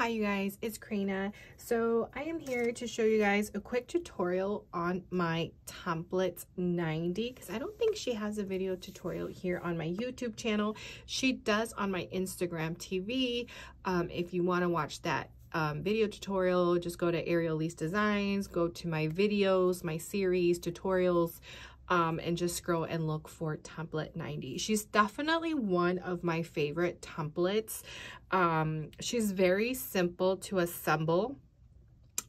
Hi you guys, it's Krina. So I am here to show you guys a quick tutorial on my Template 90 because I don't think she has a video tutorial here on my YouTube channel. She does on my Instagram TV. If you want to watch that video tutorial, just go to Arielle Elise Designs, go to my videos, my series, tutorials, and just scroll and look for Template 90. She's definitely one of my favorite templates. She's very simple to assemble.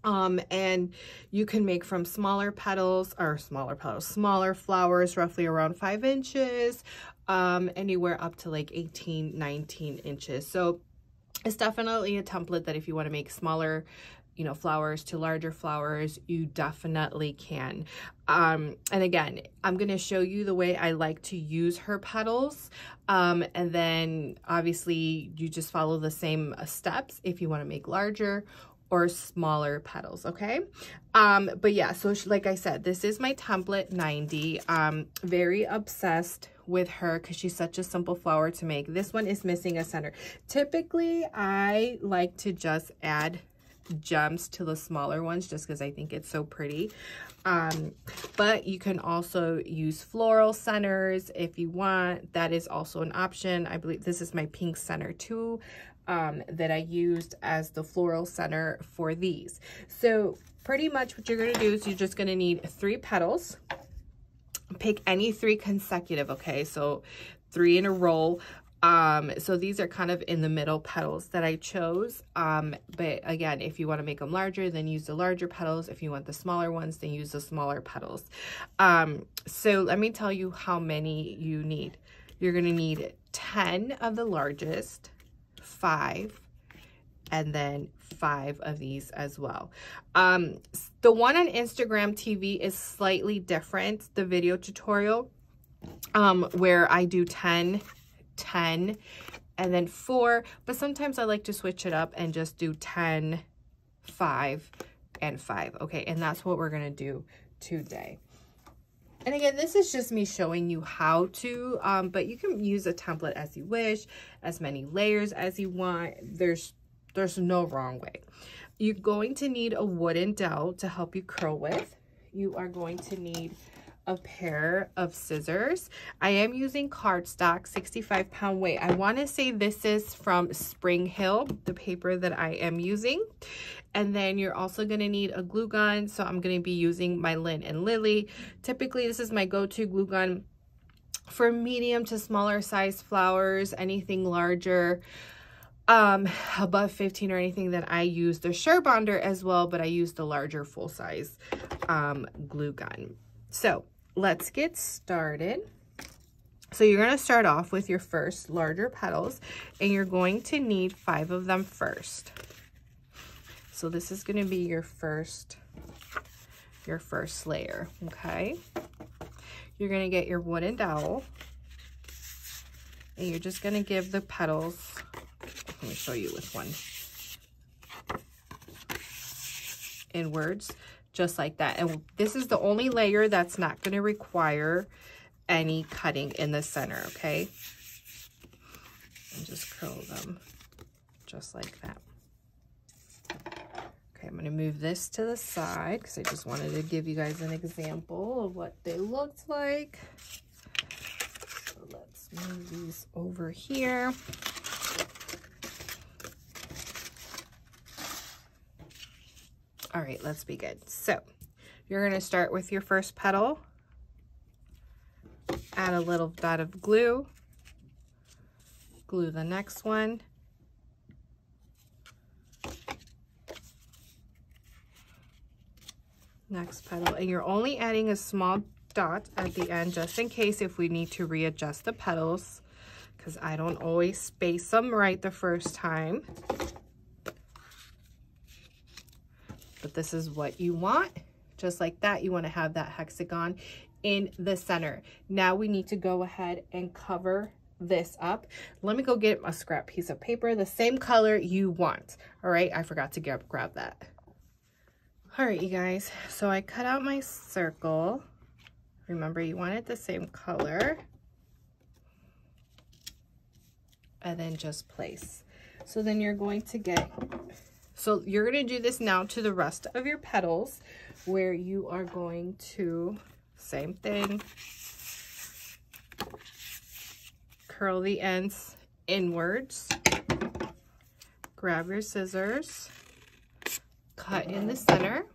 And you can make from smaller flowers, roughly around 5 inches, anywhere up to like 18, 19 inches. So it's definitely a template that if you want to make smaller, you know, flowers to larger flowers, you definitely can. And again, I'm going to show you the way I like to use her petals. And then obviously you just follow the same steps if you want to make larger or smaller petals, okay? But yeah, so like I said, this is my Template 90. Very obsessed with her because she's such a simple flower to make. This one is missing a center. Typically, I like to just add gems to the smaller ones just because I think it's so pretty, but you can also use floral centers if you want. That is also an option. I believe this is my pink center too, that I used as the floral center for these. So pretty much what you're going to do is you're just going to need 3 petals. Pick any 3 consecutive, okay? So 3 in a row. So these are kind of in the middle petals that I chose. But again, if you want to make them larger, then use the larger petals. If you want the smaller ones, then use the smaller petals. So let me tell you how many you need. You're going to need 10 of the largest, 5, and then 5 of these as well. The one on Instagram TV is slightly different, the video tutorial, where I do 10, and then 4, but sometimes I like to switch it up and just do 10, 5, and 5, okay? And that's what we're gonna do today. And again, this is just me showing you how to, but you can use a template as you wish, as many layers as you want. There's no wrong way. You're going to need a wooden dowel to help you curl with. You are going to need a pair of scissors. I am using cardstock, 65-pound weight. I want to say this is from Spring Hill, the paper that I am using. And then you're also going to need a glue gun. So I'm going to be using my Lynn and Lily. Typically, this is my go-to glue gun for medium to smaller size flowers. Anything larger, above 15 or anything, that I use the Sher-Bonder as well, but I use the larger full-size glue gun. So let's get started. So you're going to start off with your first larger petals, and you're going to need 5 of them first. So this is going to be your first layer, okay? You're going to get your wooden dowel, and you're just going to give the petals, let me show you with one, inwards, just like that. And this is the only layer that's not going to require any cutting in the center, okay? And just curl them just like that. Okay, I'm going to move this to the side because I just wanted to give you guys an example of what they looked like. So let's move these over here. All right, let's be good. So you're going to start with your first petal, add a little dot of glue, glue the next one, next petal, and you're only adding a small dot at the end just in case if we need to readjust the petals, because I don't always space them right the first time. But this is what you want. Just like that, you want to have that hexagon in the center. Now we need to go ahead and cover this up. Let me go get a scrap piece of paper, the same color you want. All right, I forgot to grab that. All right, you guys, so I cut out my circle. Remember, you want it the same color. And then just place. So then you're going to get, so you're going to do this now to the rest of your petals, where you are going to, same thing, curl the ends inwards, grab your scissors, cut in the center,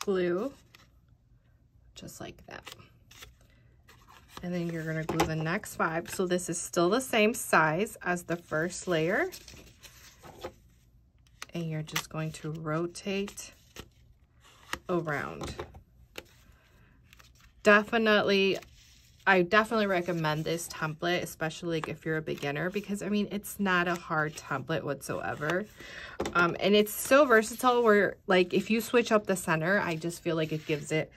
glue, just like that. And then you're going to glue the next five. So this is still the same size as the first layer. And you're just going to rotate around. I definitely recommend this template, especially if you're a beginner, because I mean, it's not a hard template whatsoever. And it's so versatile where, like, if you switch up the center, I just feel like it gives it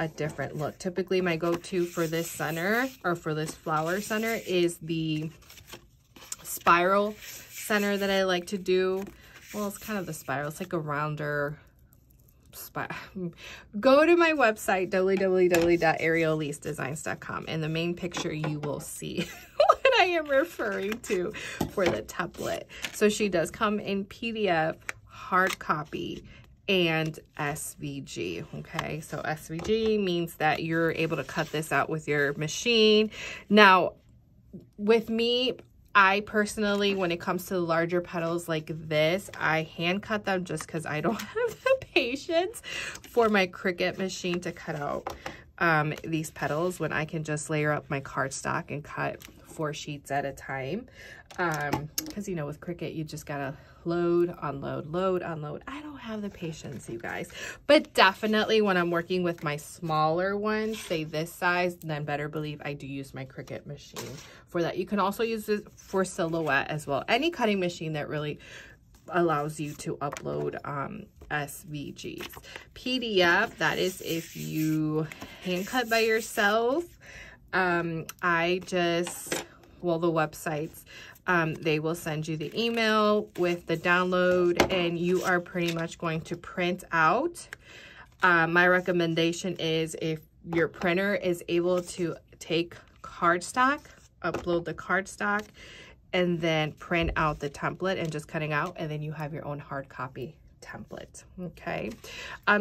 a different look. Typically my go-to for this center, or for this flower center, is the spiral center that I like to do. Well, it's kind of the spiral, it's like a rounder spot. Go to my website, www.arielleelisedesigns.com, and the main picture you will see what I am referring to for the template. So she does come in PDF, hard copy, and SVG, okay? So SVG means that you're able to cut this out with your machine. Now, with me, I personally, when it comes to larger petals like this, I hand cut them just because I don't have the patience for my Cricut machine to cut out these petals when I can just layer up my cardstock and cut 4 sheets at a time. Because, you know, with Cricut, you just gotta load, unload, load, unload. I don't have the patience, you guys. But definitely when I'm working with my smaller ones, say this size, then better believe I do use my Cricut machine for that. You can also use this for silhouette as well. Any cutting machine that really allows you to upload SVGs. PDF, that is if you hand cut by yourself. I just, well, the websites, they will send you the email with the download, and you are pretty much going to print out. My recommendation is if your printer is able to take cardstock, upload the cardstock, and then print out the template and just cutting out, and then you have your own hard copy template, okay?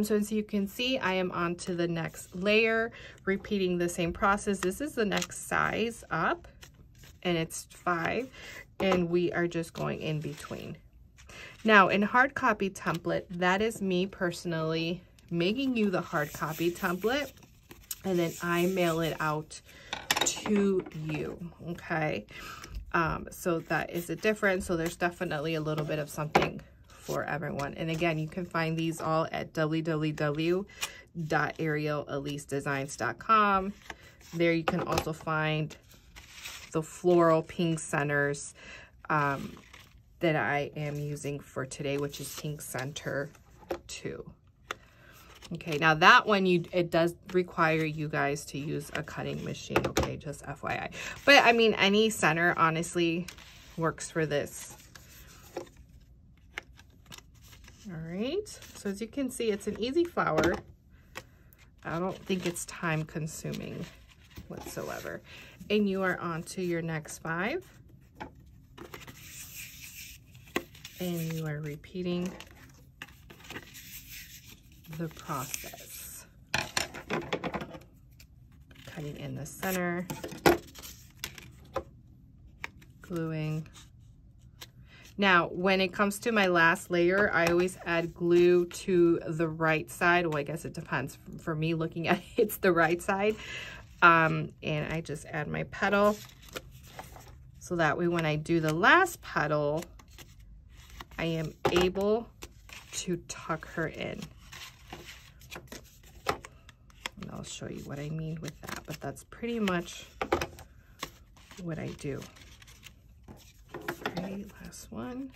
So as you can see, I am on to the next layer, repeating the same process. This is the next size up, and it's 5, and we are just going in between. Now, in hard copy template, that is me personally making you the hard copy template, and then I mail it out to you, okay? So that is a difference. So there's definitely a little bit of something for everyone. And again, you can find these all at www.arielleelisedesigns.com. There you can also find the floral pink centers that I am using for today, which is pink center 2. Okay, now that one, it does require you guys to use a cutting machine, okay, just FYI. But I mean, any center honestly works for this. All right, so as you can see, it's an easy flower. I don't think it's time consuming whatsoever. And you are on to your next 5. And you are repeating the process. Cutting in the center, gluing. Now, when it comes to my last layer, I always add glue to the right side. Well, I guess it depends. For me, looking at it, it's the right side. And I just add my petal, so that way when I do the last petal, I am able to tuck her in. And I'll show you what I mean with that, but that's pretty much what I do. Okay, last one.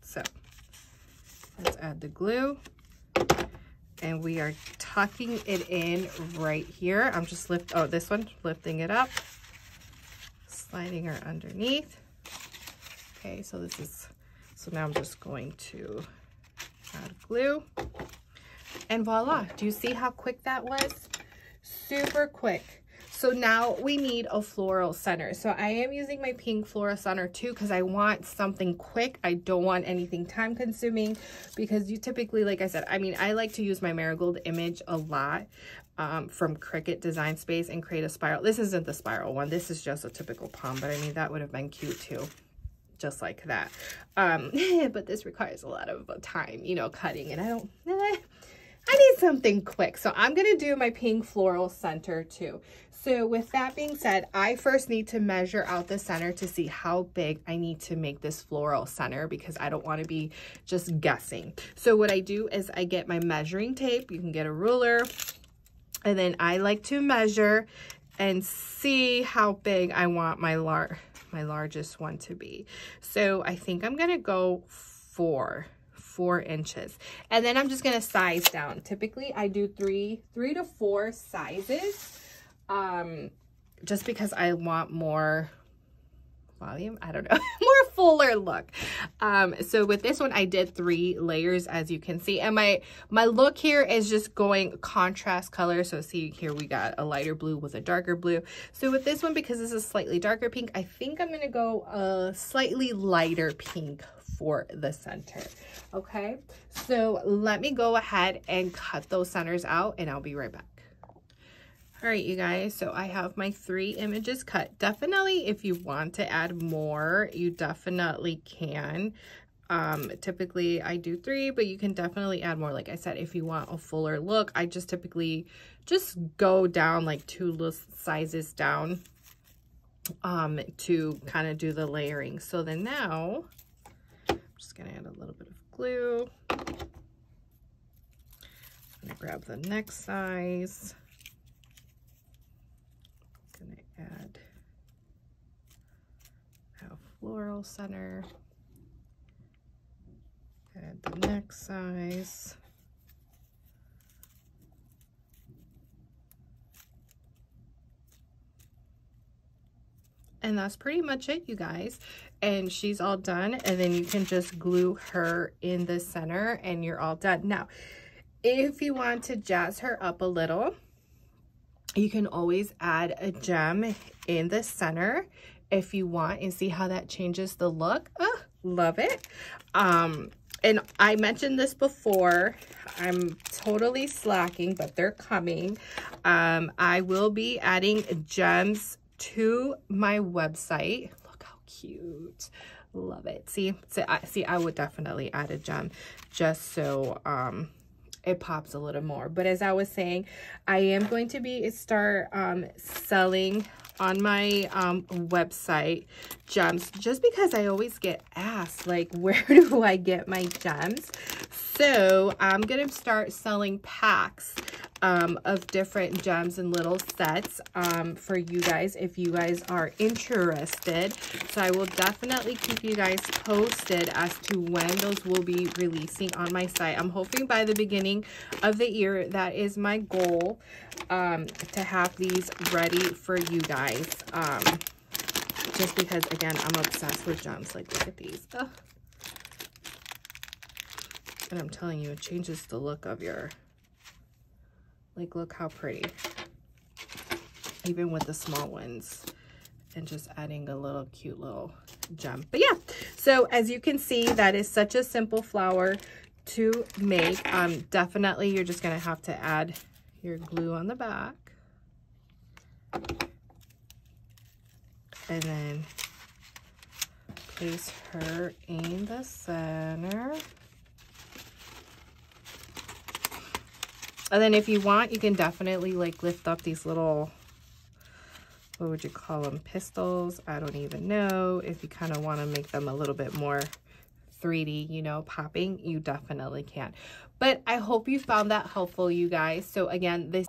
So let's add the glue, and we are tucking it in right here. I'm just lifting it up, sliding her underneath. Okay, so this is, so now I'm just going to add glue and voila. Do you see how quick that was? Super quick. So now we need a floral center. So I am using my pink floral center too because I want something quick. I don't want anything time consuming because you typically, like I said, I mean, I like to use my marigold image a lot from Cricut Design Space and create a spiral. This isn't the spiral one. This is just a typical palm, but I mean, that would have been cute too. Just like that. But this requires a lot of time, you know, cutting, and I don't, I need something quick. So I'm going to do my pink floral center too. So with that being said, I first need to measure out the center to see how big I need to make this floral center because I don't want to be just guessing. So what I do is I get my measuring tape. You can get a ruler, and then I like to measure and see how big I want my largest one to be. So I think I'm going to go 4 inches, and then I'm just going to size down. Typically I do three to four sizes just because I want more volume, I don't know, more fuller look. So with this one I did 3 layers, as you can see, and my look here is just going contrast color. So see here we got a lighter blue with a darker blue. So with this one, because this is slightly darker pink, I think I'm going to go a slightly lighter pink for the center. Okay, so let me go ahead and cut those centers out and I'll be right back. All right, you guys, so I have my 3 images cut. Definitely if you want to add more, you definitely can. Typically I do 3, but you can definitely add more. Like I said, if you want a fuller look, I just typically just go down like 2 sizes down to kind of do the layering. So then now just gonna add a little bit of glue. I'm gonna grab the next size. I'm gonna add our floral center. Add the next size. And that's pretty much it, you guys. And she's all done. And then you can just glue her in the center and you're all done. Now, if you want to jazz her up a little, you can always add a gem in the center if you want, and see how that changes the look. Oh, love it. And I mentioned this before, I'm totally slacking, but they're coming. I will be adding gems to my website. Look how cute, love it. See I would definitely add a gem just so it pops a little more. But as I was saying, I am going to start selling on my website gems, just because I always get asked, like, where do I get my gems? So I'm gonna start selling packs of different gems and little sets for you guys if you guys are interested. So I will definitely keep you guys posted as to when those will be releasing on my site. I'm hoping by the beginning of the year. That is my goal, to have these ready for you guys, just because, again, I'm obsessed with gems. Like, look at these. Ugh. And I'm telling you, it changes the look of your, like, look how pretty, even with the small ones, and just adding a little cute little gem. But yeah, so as you can see, that is such a simple flower to make. Definitely you're just gonna have to add your glue on the back, and then place her in the center. And then if you want, you can definitely, like, lift up these little, what would you call them, pistils? I don't even know. If you kind of want to make them a little bit more 3D, you know, popping, you definitely can. But I hope you found that helpful, you guys. So again, this...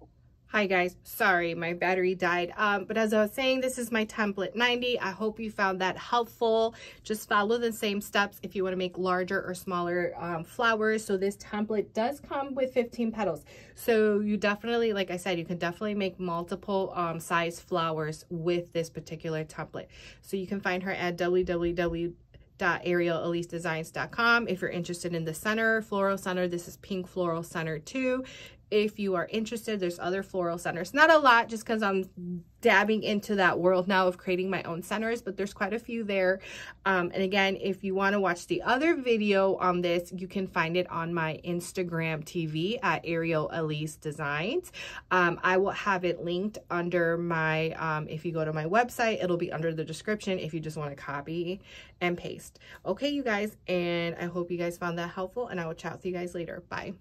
Hi guys, sorry, my battery died. But as I was saying, this is my template 90. I hope you found that helpful. Just follow the same steps if you want to make larger or smaller flowers. So this template does come with 15 petals. So you definitely, like I said, you can definitely make multiple size flowers with this particular template. So you can find her at www. www.arielleelisedesigns.com. If you're interested in the center, floral center, this is pink floral center too. If you are interested, there's other floral centers. Not a lot, just because I'm dabbing into that world now of creating my own centers, but there's quite a few there. And again, if you want to watch the other video on this, you can find it on my Instagram TV at Arielle Elise Designs. I will have it linked under my, if you go to my website, it'll be under the description if you just want to copy and paste. Okay, you guys, and I hope you guys found that helpful, and I will chat with you guys later. Bye.